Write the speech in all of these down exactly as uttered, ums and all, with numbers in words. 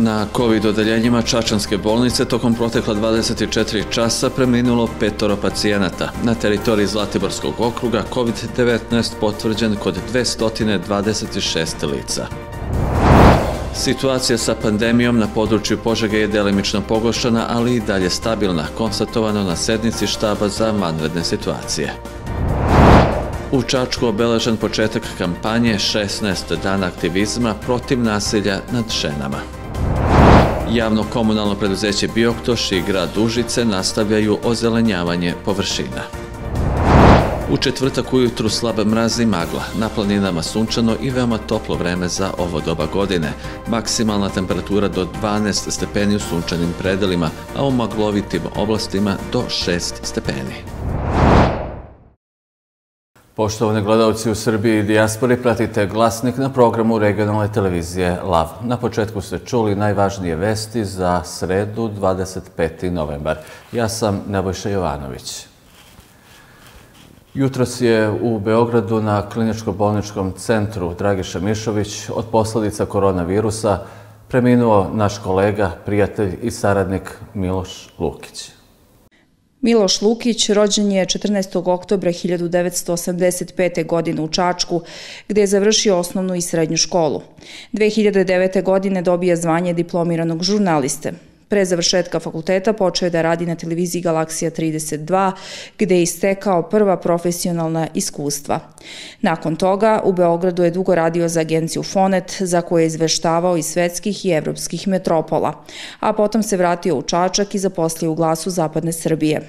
Na COVID odeljenjima Čačanske bolnice tokom protekla dvadeset četiri časa preminulo petoro pacijenata. Na teritoriji Zlatiborskog okruga kovid devetnaest potvrđen kod dvesta dvadeset šest lica. Situacija sa pandemijom na području Požege je delimično pogoršana, ali i dalje stabilna, konstatovano na sednici štaba za vanredne situacije. U Čačku obeležen početak kampanje šesnaest dana aktivizma protiv nasilja nad ženama. Javno-komunalno preduzeće Bioktoš i grad Užice nastavljaju ozelenjavanje površina. U četvrtak ujutru slab mraz i magla, na planinama sunčano i veoma toplo vreme za ovo doba godine. Maksimalna temperatura do dvanaest stepeni u sunčanim predelima, a u maglovitim oblastima do šest stepeni. Poštovani gledalci u Srbiji i dijaspori, pratite Glasnik na programu regionalne televizije L A V. Na početku ste čuli najvažnije vesti za sredu dvadeset peti novembar. Ja sam Nebojša Jovanović. Jutros je u Beogradu na kliničko-bolničkom centru Dragiša Mišović od posledica koronavirusa preminuo naš kolega, prijatelj i saradnik Miloš Lukić. Miloš Lukić rođen je četrnaestog oktobra hiljadu devetsto osamdeset pete. godine u Čačku, gde je završio osnovnu i srednju školu. dve hiljade devete. godine dobija zvanje diplomiranog žurnaliste. Pre završetka fakulteta počeo je da radi na televiziji Galaksija trideset dva, gde je istekao prva profesionalna iskustva. Nakon toga u Beogradu je dugo radio za agenciju Fonet, za koju je izveštavao iz svetskih i evropskih metropola, a potom se vratio u Čačak i zaposlio u Glasu Zapadne Srbije.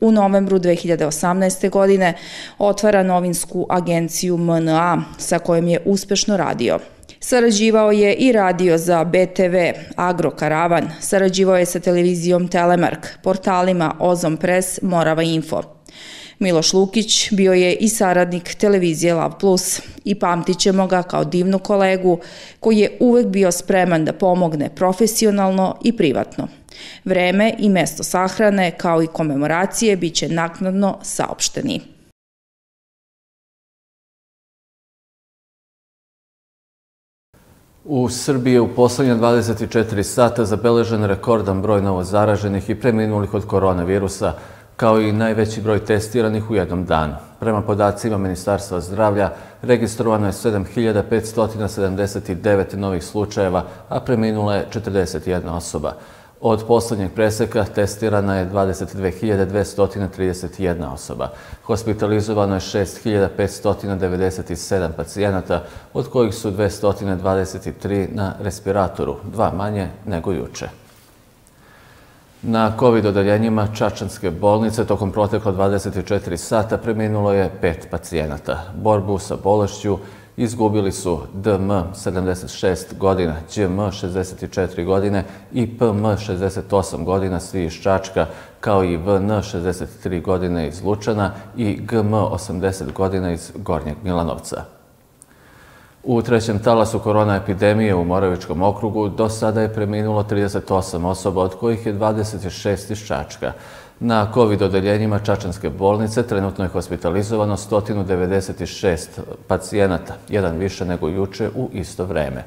U novembru dve hiljade osamnaeste. godine otvara novinsku agenciju M N A, sa kojom je uspešno radio. Sarađivao je i radio za B T V, Agro Karavan, sarađivao je sa televizijom Telemark, portalima Ozom Pres, Morava Info. Miloš Lukić bio je i saradnik televizije L A V plus i pamtit ćemo ga kao divnu kolegu koji je uvek bio spreman da pomogne profesionalno i privatno. Vreme i mesto sahrane kao i komemoracije bit će naknadno saopšteni. U Srbiji je u poslednje dvadeset četiri sata zabeležen rekordan broj novozaraženih i preminulih od koronavirusa, kao i najveći broj testiranih u jednom danu. Prema podacima Ministarstva zdravlja registrovano je sedam hiljada petsto sedamdeset devet novih slučajeva, a preminula je četrdeset jedna osoba. Od poslednjeg preseka testirana je dvadeset dve hiljade dvesta trideset jedna osoba. Hospitalizovano je šest hiljada petsto devedeset sedam pacijenata, od kojih su dvesta dvadeset tri na respiratoru, dva manje nego juče. Na COVID odeljenjima Čačanske bolnice tokom protekla dvadeset četiri sata preminulo je pet pacijenata. Borbu sa bolešću izgubili su D M sedamdeset šest godina, Đ M šezdeset četiri godine i P M šezdeset osam godina, svi iz Čačka, kao i V N šezdeset tri godine iz Lučana i G M osamdeset godina iz Gornjeg Milanovca. U trećem talasu korona epidemije u Moravičkom okrugu do sada je preminulo trideset osam osoba, od kojih je dvadeset šest iz Čačka. Na COVID odeljenjima Čačanske bolnice trenutno je hospitalizovano sto devedeset šest pacijenata, jedan više nego juče u isto vreme.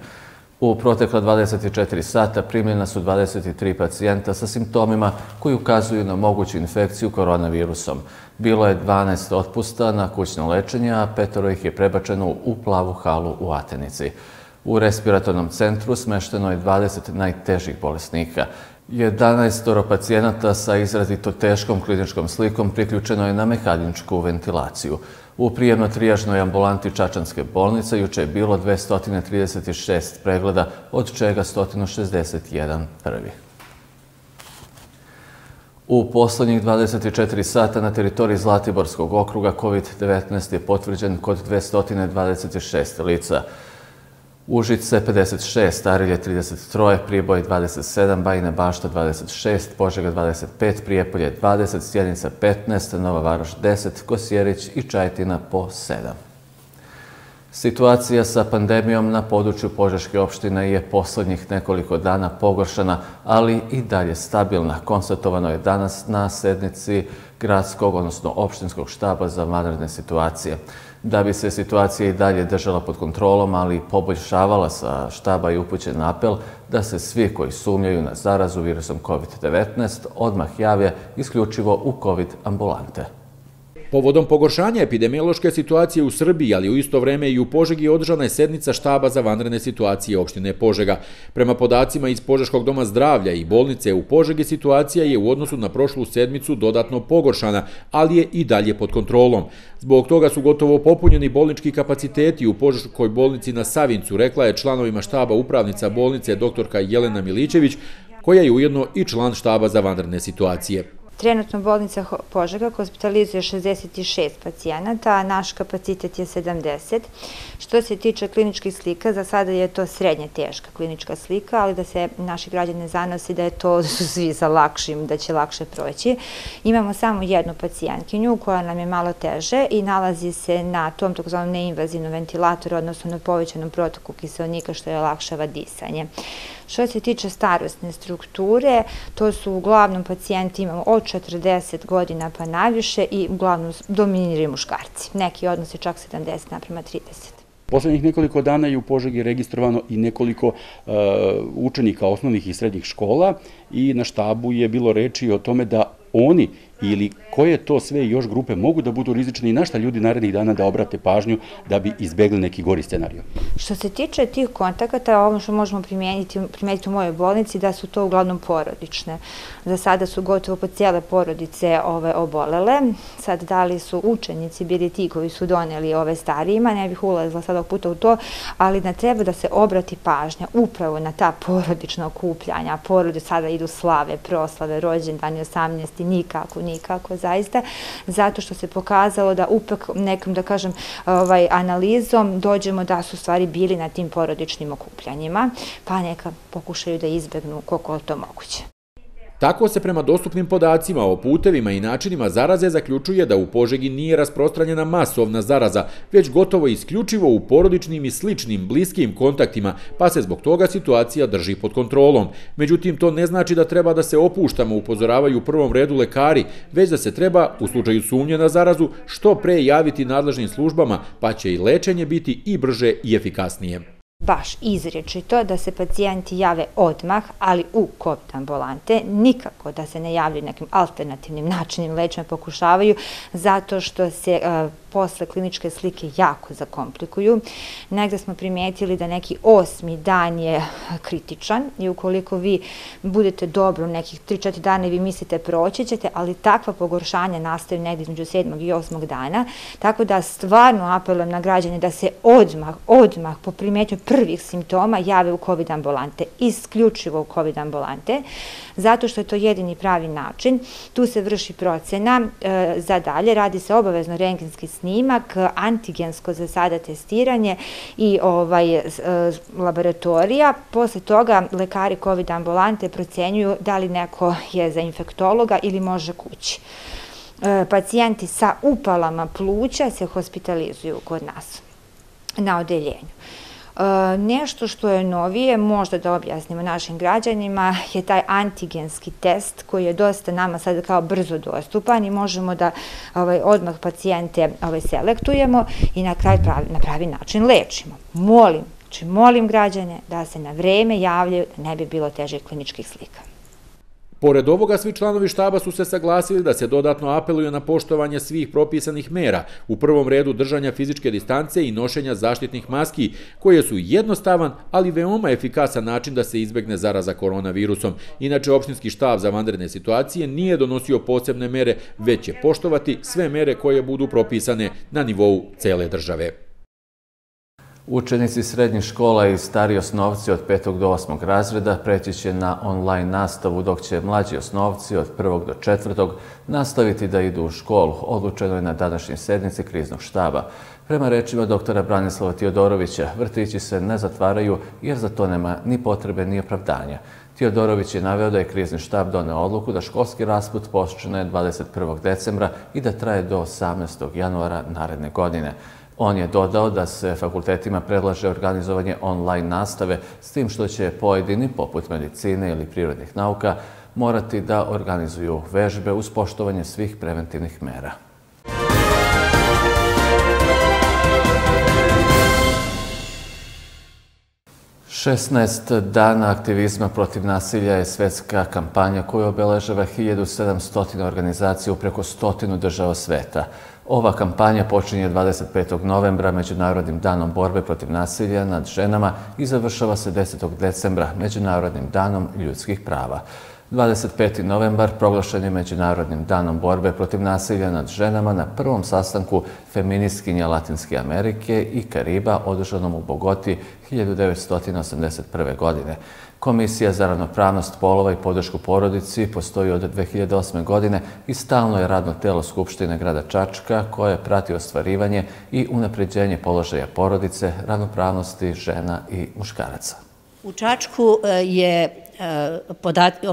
U protekla dvadeset četiri sata primljena su dvadeset tri pacijenta sa simptomima koji ukazuju na moguću infekciju koronavirusom. Bilo je dvanaest otpusta na kućno lečenje, a petoro ih je prebačeno u plavu halu u Atenici. U respiratornom centru smešteno je dvadeset najtežih bolesnika. jedanaestoro pacijenata sa izrazito teškom kliničkom slikom priključeno je na mehaničku ventilaciju. U prijemno-trijažnoj ambulanti Čačanske bolnice juče je bilo dvesta trideset šest pregleda, od čega sto šezdeset jedan prvi. U poslednjih dvadeset četiri sata na teritoriji Zlatiborskog okruga kovid devetnaest je potvrđen kod dvesta dvadeset šest lica. Užice pedeset šest, Arilje trideset tri, Priboj dvadeset sedam, Bajina Bašta dvadeset šest, Požega dvadeset pet, Prijepolje dvadeset, Sjenica petnaest, Nova Varoš deset, Kosjerić i Čajetina po sedam. Situacija sa pandemijom na području Požeške opštine je posljednjih nekoliko dana pogoršana, ali i dalje stabilna. Konstatovano je danas na sednici gradskog, odnosno opštinskog štaba za vanredne situacije. Da bi se situacija i dalje držala pod kontrolom, ali i poboljšavala, sa štaba je upućen apel da se svi koji sumnjaju na zarazu virusom kovid devetnaest odmah jave isključivo u COVID ambulante. Povodom pogoršanja epidemiološke situacije u Srbiji, ali u isto vreme i u Požegi, održana je sednica štaba za vanredne situacije opštine Požega. Prema podacima iz Požeškog doma zdravlja i bolnice u Požegi, situacija je u odnosu na prošlu sedmicu dodatno pogoršana, ali je i dalje pod kontrolom. Zbog toga su gotovo popunjeni bolnički kapaciteti u Požeškoj bolnici na Savincu, rekla je članovima štaba upravnica bolnice doktorka Jelena Milićević, koja je ujedno i član štaba za vanredne situacije. Trenutno bolnica Požega hospitalizuje šezdeset šest pacijenata, a naš kapacitet je sedamdeset. Što se tiče kliničkih slika, za sada je to srednje teška klinička slika, ali da se naši građani zanosi da je to svi za lakšim, da će lakše proći. Imamo samo jednu pacijentkinju koja nam je malo teže i nalazi se na tom takozvanom neinvazivnom ventilatoru, odnosno na povećanom protoku kiselnika, što je olakšava disanje. Što se tiče starostne strukture, to su uglavnom pacijenti imamo od četrdeset godina pa najviše i uglavnom dominiraju muškarci. Neki odnose čak sedamdeset naprema trideset. Poslednjih nekoliko dana je u Požegi registrovano i nekoliko e, učenika osnovnih i srednjih škola i na štabu je bilo reči o tome da oni ili koje to sve još grupe mogu da budu rizični i na šta ljudi narednih dana da obrate pažnju da bi izbegli neki gori scenariju. Što se tiče tih kontakata, ono što možemo primetiti u mojoj bolnici da su to uglavnom porodične. Za sada su gotovo po cijele porodice ove obolele. Sad da li su učenici bili ti koji su doneli ove starijima, ne bih ulazila sad ovog puta u to, ali da treba da se obrati pažnja upravo na ta porodična okupljanja. Porode sada idu slave, proslave, rođendan, osamnaesti, nikako, nikako zaista, zato što se pokazalo da upak nekom, da kažem, ovaj, analizom dođemo da su stvari bili na tim porodičnim okupljanjima, pa neka pokušaju da izbegnu koliko to moguće. Tako se prema dostupnim podacima o putevima i načinima zaraze zaključuje da u Požegi nije rasprostranjena masovna zaraza, već gotovo isključivo u porodičnim i sličnim bliskim kontaktima, pa se zbog toga situacija drži pod kontrolom. Međutim, to ne znači da treba da se opuštamo, upozoravaju u prvom redu lekari, već da se treba, u slučaju sumnje na zarazu, što pre javiti nadležnim službama, pa će i lečenje biti i brže i efikasnije. Baš izričito da se pacijenti jave odmah, ali u COVID ambulante, nikako da se ne javljaju nekim alternativnim načinim lečenja, pokušavaju, zato što se e, posle kliničke slike jako zakomplikuju. Negde smo primijetili da neki osmi dan je kritičan i ukoliko vi budete dobro nekih tri do četiri dana i vi mislite proći ćete, ali takva pogoršanja nastaju negde između sedmog i osmog dana, tako da stvarno apelujem na građane da se odmah, odmah po primetnju prvih simptoma jave u COVID ambulante, isključivo u COVID ambulante, zato što je to jedini pravi način. Tu se vrši procena e, za dalje, radi se obavezno rentgenski snimak, antigensko za sada testiranje i ovaj, e, laboratorija. Posle toga lekari COVID ambulante procenjuju da li neko je za infektologa ili može kući. E, pacijenti sa upalama pluća se hospitalizuju kod nas na odeljenju. Nešto što je novije, možda da objasnimo našim građanima, je taj antigenski test koji je dosta nama sad kao brzo dostupan i možemo da ovaj, odmah pacijente ovaj, selektujemo i na kraj pravi, na pravi način lečimo. Molim, znači molim građane da se na vreme javljaju da ne bi bilo težih kliničkih slika. Pored ovoga, svi članovi štaba su se saglasili da se dodatno apeluje na poštovanje svih propisanih mera, u prvom redu držanja fizičke distance i nošenja zaštitnih maski, koje su jednostavan, ali veoma efikasan način da se izbegne zaraza koronavirusom. Inače, opštinski štab za vanredne situacije nije donosio posebne mere, već će poštovati sve mere koje budu propisane na nivou cele države. Učenici srednjih škola i stari osnovci od petog do osmog razreda preći će na online nastavu, dok će mlađi osnovci od prvog do četvrtog nastaviti da idu u školu, odlučeno je na današnjoj sednici kriznog štaba. Prema rečima doktora Branislava Tiodorovića, vrtići se ne zatvaraju jer za to nema ni potrebe ni opravdanja. Tiodorović je naveo da je krizni štab doneo odluku da školski raspust počne dvadeset prvog decembra i da traje do osamnaestog januara naredne godine. On je dodao da se fakultetima predlaže organizovanje online nastave, s tim što će pojedini, poput medicine ili prirodnih nauka, morati da organizuju vežbe uz poštovanje svih preventivnih mera. šesnaest dana aktivizma protiv nasilja je svetska kampanja koja obeležava hiljadu sedamsto organizacija u preko stotinu država sveta. Ova kampanja počinje dvadeset petog novembra Međunarodnim danom borbe protiv nasilja nad ženama i završava se desetog decembra Međunarodnim danom ljudskih prava. dvadeset peti novembar proglašen je Međunarodnim danom borbe protiv nasilja nad ženama na prvom sastanku feministkinja Latinske Amerike i Kariba održanom u Bogoti hiljadu devetsto osamdeset prve godine. Komisija za ravnopravnost polova i podršku porodici postoji od dve hiljade osme godine i stalno je radno telo Skupštine grada Čačka koje prati ostvarivanje i unapređenje položaja porodice, ravnopravnosti žena i muškaraca. U Čačku je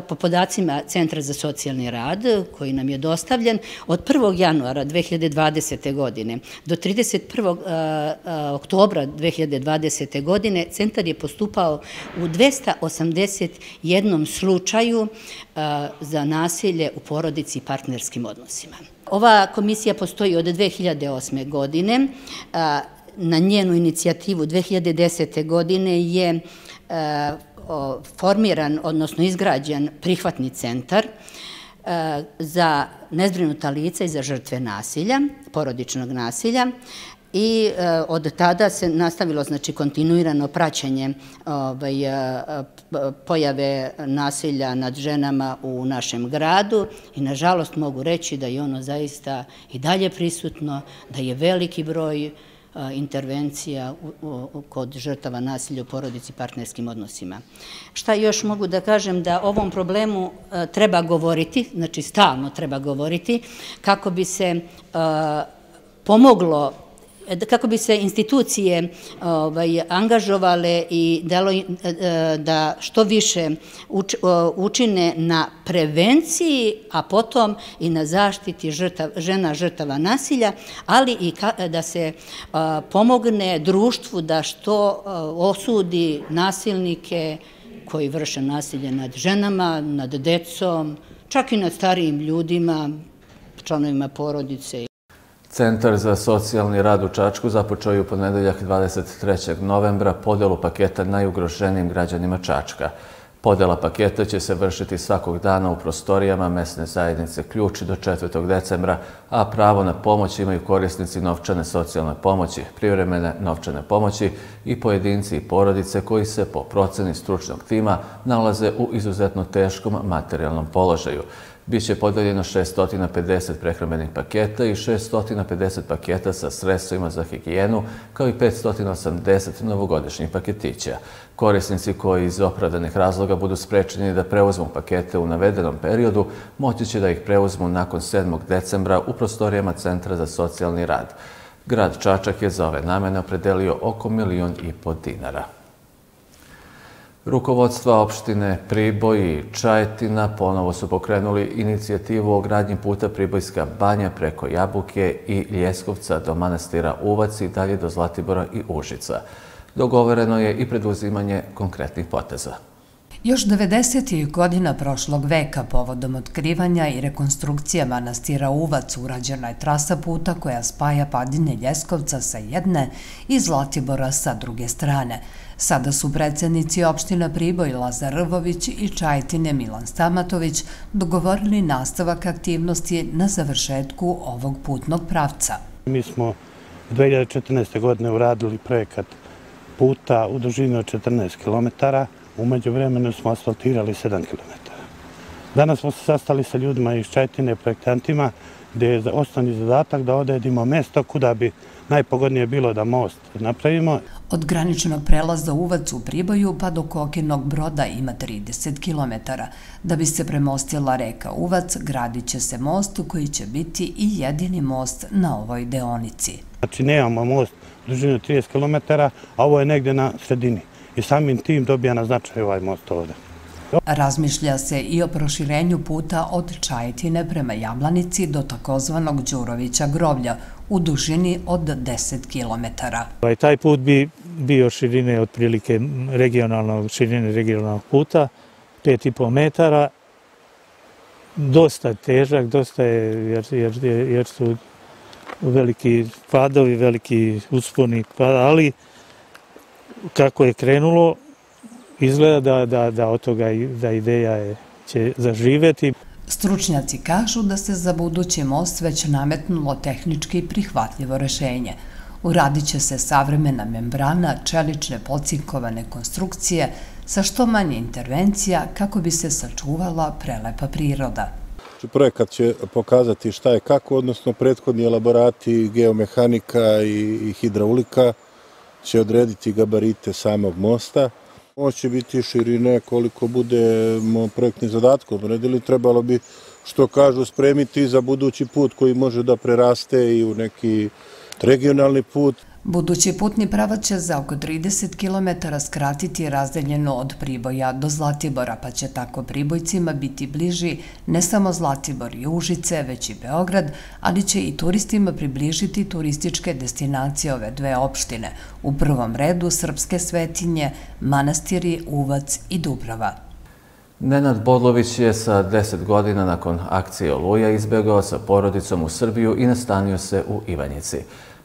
po podacima Centra za socijalni rad koji nam je dostavljen od prvog januara dve hiljade dvadesete godine do trideset prvog oktobra dve hiljade dvadesete godine Centar je postupao u dvesta osamdeset jednom slučaju za nasilje u porodici i partnerskim odnosima. Ova komisija postoji od dve hiljade osme godine. Na njenu inicijativu dve hiljade desete godine je formiran, odnosno izgrađen prihvatni centar za nezbrinuta lica i za žrtve nasilja, porodičnog nasilja, i od tada se nastavilo kontinuirano praćenje pojave nasilja nad ženama u našem gradu i nažalost mogu reći da je ono zaista i dalje prisutno, da je veliki broj intervencija kod žrtava nasilja u porodici i partnerskim odnosima. Šta još mogu da kažem, da ovom problemu treba govoriti, znači stalno treba govoriti, kako bi se pomoglo, kako bi se institucije angažovale i da što više učine na prevenciji, a potom i na zaštiti žena žrtava nasilja, ali i da se pomogne društvu da što osudi nasilnike koji vrše nasilje nad ženama, nad decom, čak i nad starijim ljudima, članovima porodice. Centar za socijalni rad u Čačku započeo je u ponedeljak dvadeset trećeg novembra podelu paketa najugroženijim građanima Čačka. Podela paketa će se vršiti svakog dana u prostorijama mesne zajednice Ključ do četvrtog decembra, a pravo na pomoć imaju korisnici novčane socijalne pomoći, privremene novčane pomoći i pojedinci i porodice koji se po proceni stručnog tima nalaze u izuzetno teškom materijalnom položaju. Biće podeljeno šest stotina pedeset prehrambenih paketa i šest stotina pedeset paketa sa sredstvima za higijenu, kao i pet stotina osamdeset novogodišnjih paketića. Korisnici koji iz opravdanih razloga budu sprečeni da preuzmu pakete u navedenom periodu, moći će da ih preuzmu nakon sedmog decembra u prostorijama Centra za socijalni rad. Grad Čačak je za ove namene opredelio oko milion i po dinara. Rukovodstva opštine Priboj i Čajetina ponovo su pokrenuli inicijativu o gradnji puta Pribojska banja preko Jabuke i Ljeskovca do Manastira Uvac i dalje do Zlatibora i Užica. Dogovoreno je i preduzimanje konkretnih poteza. Još devedesetih godina prošlog veka povodom otkrivanja i rekonstrukcije manastira Uvac urađena je trasa puta koja spaja padine Ljeskovca sa jedne i Zlatibora sa druge strane. Sada su predsjednici opština Priboj Lazar Rvović i Čajetine Milan Stamatović dogovorili nastavak aktivnosti na završetku ovog putnog pravca. Mi smo dve hiljade četrnaeste godine uradili projekat puta u dužini od četrnaest kilometara. U međuvremenu smo asfaltirali sedam kilometara. Danas smo se sastali sa ljudima iz Čajetine, projektantima, gdje je osnovni zadatak da odredimo mesto kuda bi najpogodnije bilo da most napravimo. Od graničnog prelaza Uvac u Priboju pa do Kokinog broda ima trideset kilometara. Da bi se premostila reka Uvac, gradit će se most koji će biti i jedini most na ovoj deonici. Znači nemamo most u dužini trideset kilometara, a ovo je negdje na sredini. I samim tim dobija na značaju ovaj most ovdje. Razmišlja se i o proširenju puta od Čajetine prema Jablanici do takozvanog Đurovića groblja u dužini od deset kilometara. Taj put bi bio širine otprilike regionalnog, širine regionalnog puta, pet i po metara, dosta težak, dosta je, jer, jer, jer su veliki padovi, veliki usponi, ali kako je krenulo, izgleda da, da, da od toga da ideja je, će zaživeti. Stručnjaci kažu da se za budući most već nametnulo tehnički prihvatljivo rešenje. Uradit će se savremena membrana, čelične pocinkovane konstrukcije sa što manje intervencija kako bi se sačuvala prelepa priroda. Projekat će pokazati šta je kako, odnosno prethodni elaborati geomehanika i hidraulika će odrediti gabarite samog mosta. Ovo će biti širine koliko budemo projektni zadatko odredili, trebalo bi, što kažu, spremiti za budući put koji može da preraste i u neki regionalni put. Budući putni pravac će za oko trideset kilometara skratiti razdeljeno od Priboja do Zlatibora, pa će tako Pribojcima biti bliži ne samo Zlatibor i Užice, već i Beograd, ali će i turistima približiti turističke destinacije ove dve opštine, u prvom redu srpske svetinje, manastiri Uvac i Dubrava. Nenad Bodlović je sa deset godina nakon akcije Oluja izbjegao sa porodicom u Srbiju i nastanio se u Ivanjici.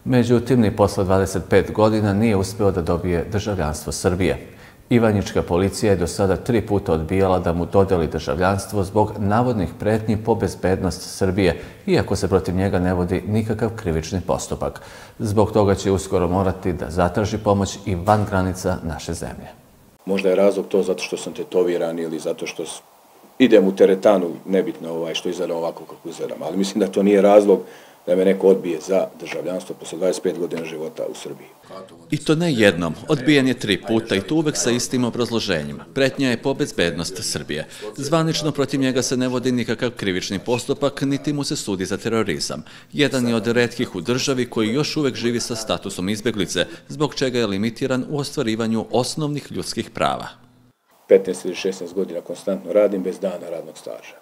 Međutim, ni posle dvadeset pet godina nije uspeo da dobije državljanstvo Srbije. Ivanjička policija je do sada tri puta odbijala da mu dodeli državljanstvo zbog navodnih pretnji po bezbednost Srbije, iako se protiv njega ne vodi nikakav krivični postupak. Zbog toga će uskoro morati da zatraži pomoć i van granica naše zemlje. Možda je razlog to zato što sam tetoviran ili zato što idem u teretanu, nebitno ovaj, što izgledam ovako kako izgledam, ali mislim da to nije razlog da me neko odbije za državljanstvo posle dvadeset pet godina života u Srbiji. I to ne jednom, odbijen je tri puta i to uvek sa istim obrazloženjima. Pretnja je po bezbednost Srbije. Zvanično protiv njega se ne vodi nikakav krivični postupak, niti mu se sudi za terorizam. Jedan je od retkih u državi koji još uvek živi sa statusom izbeglice, zbog čega je limitiran u ostvarivanju osnovnih ljudskih prava. petnaest ili šesnaest godina konstantno radim bez dana radnog staža.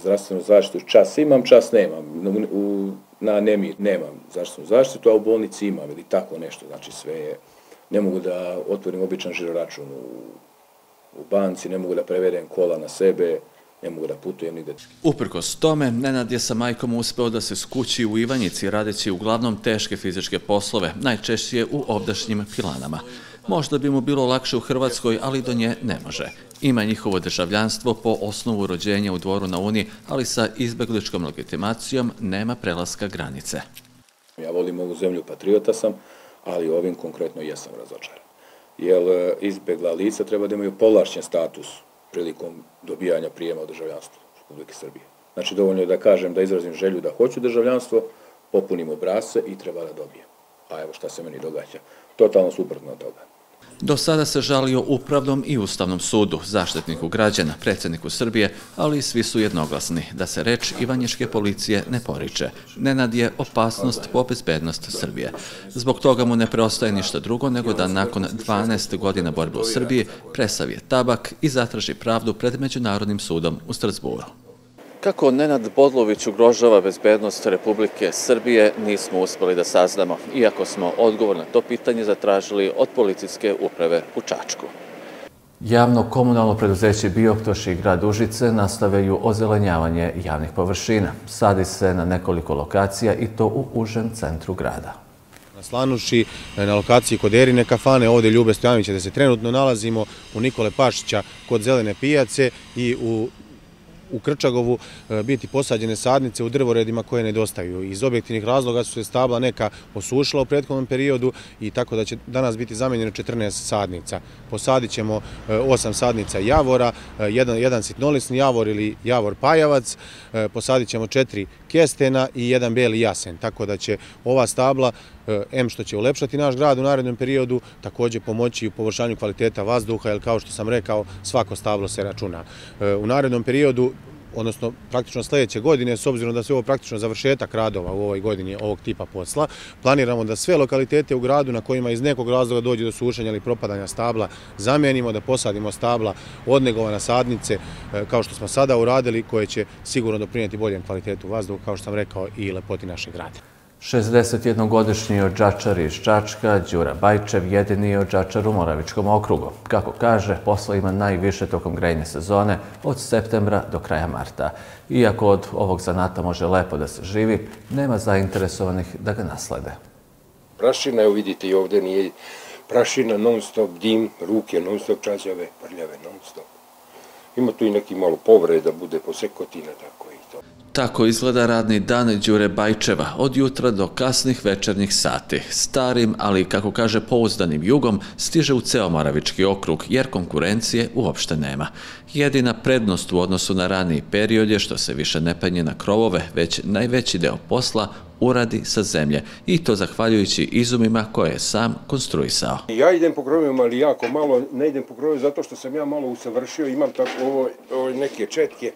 Zdravstvenu zaštitu čas imam, čas nemam. U, na anemiji nemam zdravstvenu zaštitu, a u bolnici imam ili tako nešto. Znači sve je, ne mogu da otvorim običan žiroračun u, u banci, ne mogu da prevedem kola na sebe, ne mogu da putujem nigde. Uprkos tome, Nenad je sa majkom uspeo da se skući u Ivanjici radeći uglavnom teške fizičke poslove, najčešće u ovdašnjim pilanama. Možda bi mu bilo lakše u Hrvatskoj, ali do nje ne može. Ima njihovo državljanstvo po osnovu rođenja u Dvoru na Uni, ali sa izbegličkom legitimacijom nema prelaska granice. Ja volim ovu zemlju, patriota sam, ali ovim konkretno jesam razočaran. Jer izbegla lica treba da imaju povlašćen status prilikom dobijanja prijema u državljanstvo Republike Srbije. Znači dovoljno je da kažem, da izrazim želju da hoću državljanstvo, popunim obrasce i treba da dobijem. A evo šta se meni događa. Totalno suprotno od toga. Do sada se žalio Upravnom i Ustavnom sudu, zaštitniku građana, predsjedniku Srbije, ali svi su jednoglasni da se reč ivanjičke policije ne poriče. Nenad je opasnost po bezbednost Srbije. Zbog toga mu ne preostaje ništa drugo nego da nakon dvanaest godina borbe u Srbiji presavije tabak i zatraži pravdu pred Međunarodnim sudom u Strasburu. Kako Nenad Bodlović ugrožava bezbednost Republike Srbije nismo uspeli da saznamo, iako smo odgovor na to pitanje zatražili od policijske uprave u Čačku. Javno komunalno preduzeće Bioktoš i grad Užice nastavljaju ozelenjavanje javnih površina. Sadi se na nekoliko lokacija i to u užem centru grada. Slanuši, na lokaciji kod Erine kafane, ovdje Ljube Stojanovića da se trenutno nalazimo, u Nikole Pašića kod Zelene pijace i u u Krčagovu biti posađene sadnice u drvoredima koje nedostaju. Iz objektivnih razloga su se stabla neka osušila u prethodnom periodu i tako da će danas biti zamenjeno četrnaest sadnica. Posadit ćemo osam sadnica javora, jedan, jedan sitnolisni javor ili javor pajavac, posadit ćemo četiri kestena i jedan beli jasen. Tako da će ova stabla, em što će ulepšati naš grad u narednom periodu, također pomoći u poboljšanju kvaliteta vazduha, jer kao što sam rekao, svako stablo se računa. U narednom periodu odnosno praktično sljedeće godine, s obzirom da se ovo praktično završetak radova u ovoj godini ovog tipa posla, planiramo da sve lokalitete u gradu na kojima iz nekog razloga dođe do sušenja ili propadanja stabla zamenimo, da posadimo stabla od negovana sadnice kao što smo sada uradili, koje će sigurno doprinijeti boljem kvalitetu vazduha, kao što sam rekao, i lepoti našeg grada. šezdesetjednogodišnji odžačar iz Čačka, Đura Bajčev, jedini je odžačar u Moravičkom okrugu. Kako kaže, posla ima najviše tokom grejne sezone, od septembra do kraja marta. Iako od ovog zanata može lepo da se živi, nema zainteresovanih da ga naslede. Prašina, evo vidite i ovdje nije prašina non stop, dim, ruke non stop, čađave, prljave non stop. Ima tu i neki malo povreda, bude posekotina, tako i to. Tako izgleda radni dan Đure Bajčeva od jutra do kasnih večernjih sati. Starim, ali kako kaže pouzdanim jugom, stiže u ceo Moravički okrug jer konkurencije uopšte nema. Jedina prednost u odnosu na raniji period je što se više ne penje na krovove, već najveći deo posla uradi sa zemlje, i to zahvaljujući izumima koje je sam konstruisao. Ja idem po krovima, ali jako malo, ne idem po krovima zato što sam ja malo usavršio, imam tako ove neke četke.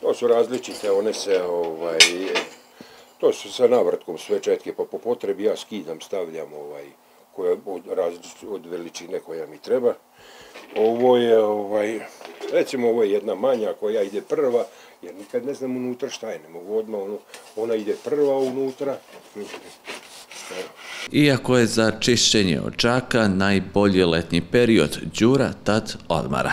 To su različite, one se, ovaj, to su sa navrtkom sve četke, pa po potrebi ja skidam, stavljam ovaj, koja od, od veličine koja mi treba. Ovo je, ovaj, recimo ovo je jedna manja koja ide prva, jer nikad ne znam unutra šta je, ne mogu odmah, ono, ona ide prva unutra. Iako je za čišćenje odžaka najbolji letnji period, Đura tad odmara.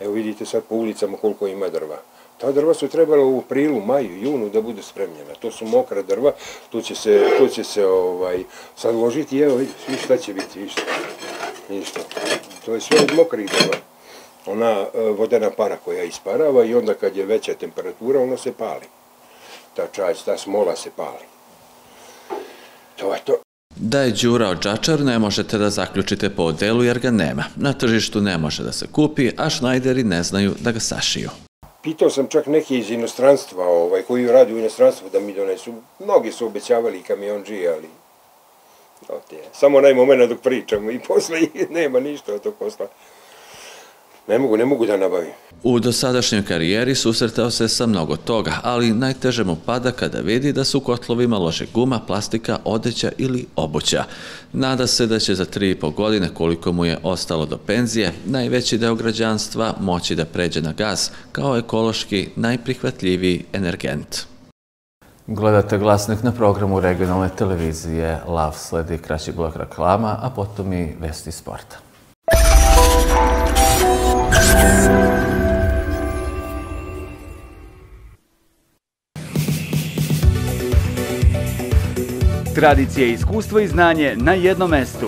Evo vidite sad po ulicama koliko ima drva. Ta drva su trebala u aprilu, maju, junu da bude spremljena. To su mokra drva, tu će se, tu će se ovaj, sad ložiti, evo, viš šta će biti, viš ništa. To je sve od mokrih drva. Ona vodena para koja isparava i onda kad je veća temperatura, ona se pali. Ta čač, ta smola se pali. To je to. Da je Đura odžačar ne možete da zaključite po odelu jer ga nema. Na tržištu ne može da se kupi, a šnajderi ne znaju da ga sašiju. Pitao sam čak neke iz inostranstva, ovaj, koji radi u inostranstvu, da mi donesu. Mnogi su obećavali kamionđije, ali ovdje, samo onaj moment dok pričamo i posle nema ništa od tog posla. Ne mogu, ne mogu da nabavim. U dosadašnjoj karijeri susretao se sa mnogo toga, ali najteže mu pada kada vidi da su u kotlovima lože guma, plastika, odeća ili obuća. Nada se da će za tri i po godine, koliko mu je ostalo do penzije, najveći deo građanstva moći da pređe na gaz kao ekološki najprihvatljiviji energent. Gledate Glasnik na programu regionalne televizije Lav, sledi kraći blok reklama, a potom i vesti sporta. Tradicije, iskustvo i znanje na jednom mestu.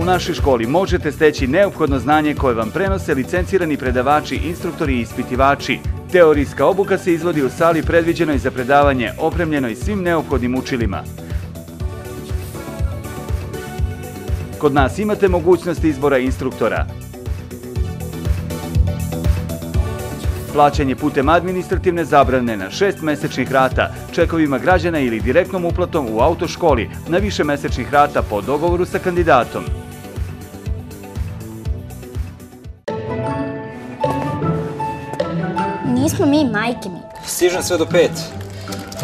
U našoj školi možete steći neophodno znanje koje vam prenose licencirani predavači, instruktori i ispitivači. Teorijska obuka se izvodi u sali predviđenoj za predavanje, opremljenoj svim neophodnim učilima. Kod nas imate mogućnost izbora instruktora. Plaćanje putem administrativne zabrane na šest mesečnih rata, čekovima građana ili direktnom uplatom u autoškoli na više mesečnih rata po dogovoru sa kandidatom. Nismo mi, majke mi. Stižem sve do pet.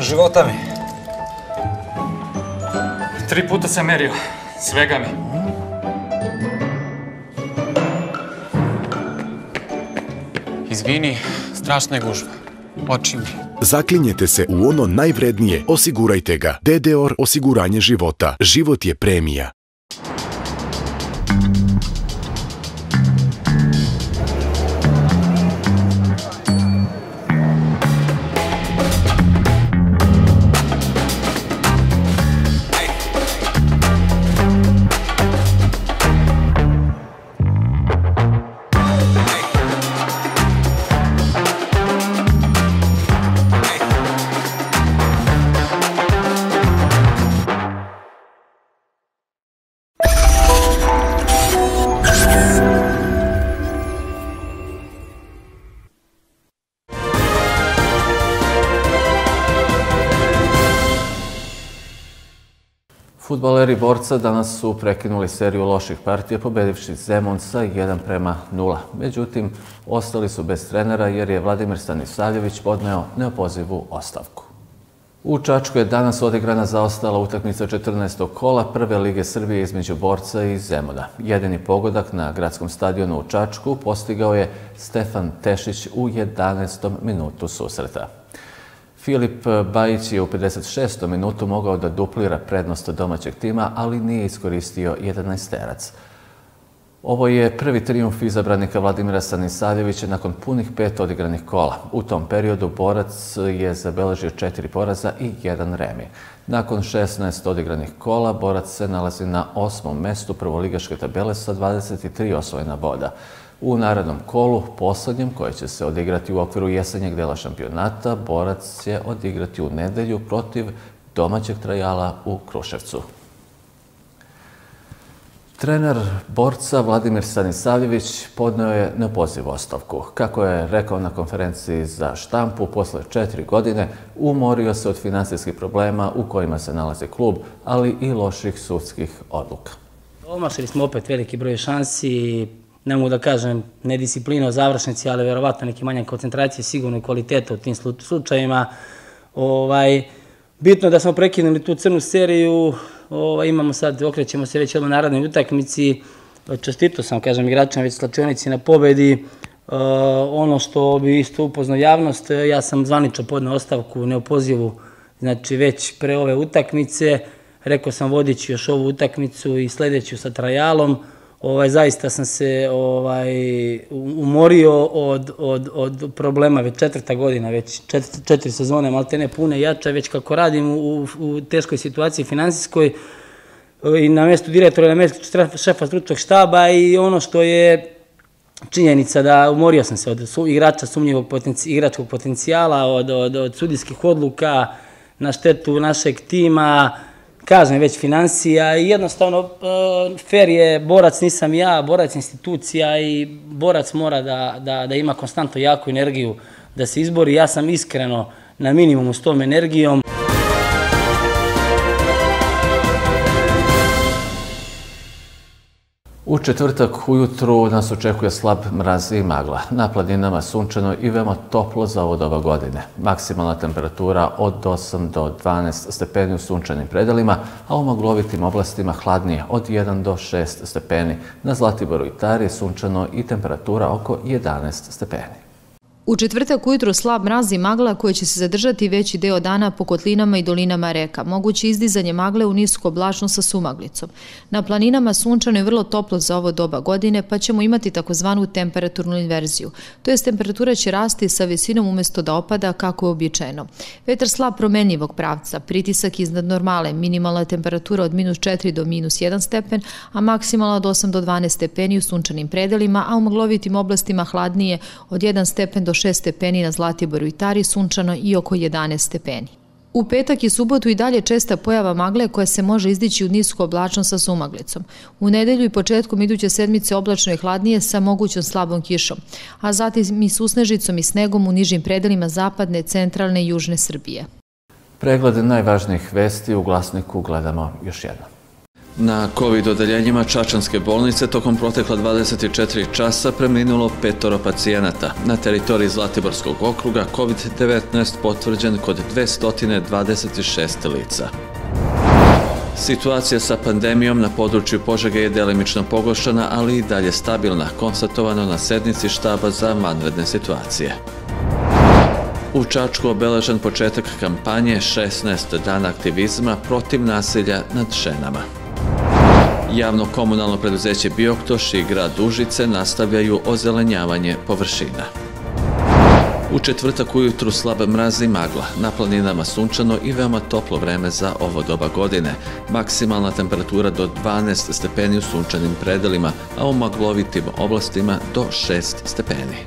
Života mi. Tri puta sam merio. Svega mi. Izvini, strašna je gužva. Oči mi. Zaklinjete se u ono najvrednije. Osigurajte ga. de de o er osiguranje života. Život je premija. Fudbaleri Borca danas su prekinuli seriju loših partija pobedivši Zemun sa jedan prema nula. Međutim, ostali su bez trenera jer je Vladimir Stanisaljević podneo neopozivu ostavku. U Čačku je danas odigrana zaostala utakmica četrnaestog kola Prve lige Srbije između Borca i Zemuna. Jedini pogodak na gradskom stadionu u Čačku postigao je Stefan Tešić u jedanaestom minutu susreta. Filip Bajić je u pedeset šestom minutu mogao da duplira prednost domaćeg tima, ali nije iskoristio jedanaesterac. Ovo je prvi trijumf izabranika Vladimira Stanisaljevića nakon punih pet odigranih kola. U tom periodu Borac je zabeležio četiri poraza i jedan remi. Nakon šesnaest odigranih kola, Borac se nalazi na osmom mestu prvoligaške tabele sa dvadeset tri osvojena boda. U narednom kolu, poslednjem, koje će se odigrati u okviru jesenjeg dela šampionata, Borac će odigrati u nedelju protiv domaćeg Trajala u Kruševcu. Trener Borca Vladimir Stanisaljević podneo je neopozivu ostavku. Kako je rekao na konferenciji za štampu, posle četiri godine umorio se od finansijskih problema u kojima se nalazi klub, ali i loših sudskih odluka. Omašili smo opet veliki broj šansi. Ne mogu da kažem ne disciplina u završnici, ali verovatno neki manjak koncentracije, sigurno i kvaliteta u tim slučajima. Bitno je da smo prekinuli tu crnu seriju, imamo sad, okrećemo se već u narednoj utakmici, čestito sam, kažem, igračima već slačionici na pobedi. Ono što bi isto upoznao javnost, ja sam zvanično podneo ostavku, neopozivu, znači već pre ove utakmice, rekao sam vodeći još ovu utakmicu i sledeću sa Trajalom. Zaista sam se umorio od problema, već četvrta godina, već četiri sezone, malte ne pune, jača, već kako radim u teškoj situaciji finansijskoj i na mestu direktora, na mestu šefa stručnog štaba i ono što je činjenica da umorio sam se od igrača sumnjivog igračkog potencijala, od sudijskih odluka na štetu našeg tima, kažem već financija i jednostavno fer je, Borac nisam ja, Borac institucija i Borac mora da ima konstantno jaku energiju da se izbori. Ja sam iskreno na minimumu s tom energijom. U četvrtak ujutru nas očekuje slab mraz i magla. Na planinama sunčano i veoma toplo za ovo doba godine. Maksimalna temperatura od osam do dvanaest stepeni u sunčanim predelima, a u maglovitim oblastima hladnije od jedan do šest stepeni. Na Zlatiboru i Tari je sunčano i temperatura oko jedanaest stepeni. U četvrtak ujutru slab mraz i magla koje će se zadržati veći deo dana po kotlinama i dolinama reka. Moguće izdizanje magle u nisko oblačno sa sumaglicom. Na planinama sunčano je vrlo toplo za ovo doba godine pa ćemo imati takozvanu temperaturnu inverziju. To jest temperatura će rasti sa visinom umjesto da opada kako je običajno. Vetar slab promenljivog pravca, pritisak iznad normale, minimalna temperatura od minus četiri do minus jedan stepen, a maksimalna od osam do dvanaest stepeni u sunčanim predelima, a u maglovitim oblastima hladnije od jedan stepen do šest stepeni na Zlatiboru i Tari, sunčano i oko jedanaest stepeni. U petak i subotu i dalje česta pojava magle koja se može izdići u nisko oblačno sa sumaglicom. U nedelju i početkom iduće sedmice oblačno je hladnije sa mogućom slabom kišom, a zatim i s usnežicom i snegom u nižim predelima zapadne, centralne i južne Srbije. Pregled najvažnijih vesti u Glasniku gledamo još jednom. Na kovid odeljenjima Čačanske bolnice tokom protekla dvadeset četiri časa preminulo petoro pacijenata. Na teritoriji Zlatiborskog okruga kovid devetnaest potvrđen kod dvesta dvadeset šest lica. Situacija sa pandemijom na području Požege je delimično pogoršana, ali i dalje stabilna, konstatovano na sednici štaba za vanredne situacije. U Čačku obeležen početak kampanje šesnaest dana aktivizma protiv nasilja nad ženama. Javno komunalno preduzeće Bioktoš i grad Užice nastavljaju ozelenjavanje površina. U četvrtak ujutru slab mraz i magla, na planinama sunčano i veoma toplo vreme za ovo doba godine. Maksimalna temperatura do dvanaest stepeni u sunčanim predelima, a u maglovitim oblastima do šest stepeni.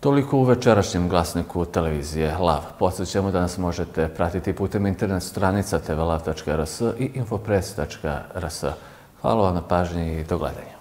Toliko u večerašnjem Glasniku televizije Lav. Podsećamo da nas možete pratiti putem internet stranica tv lav tačka rs i infopres tačka rs. Hvala vam na pažnji i do gledanja.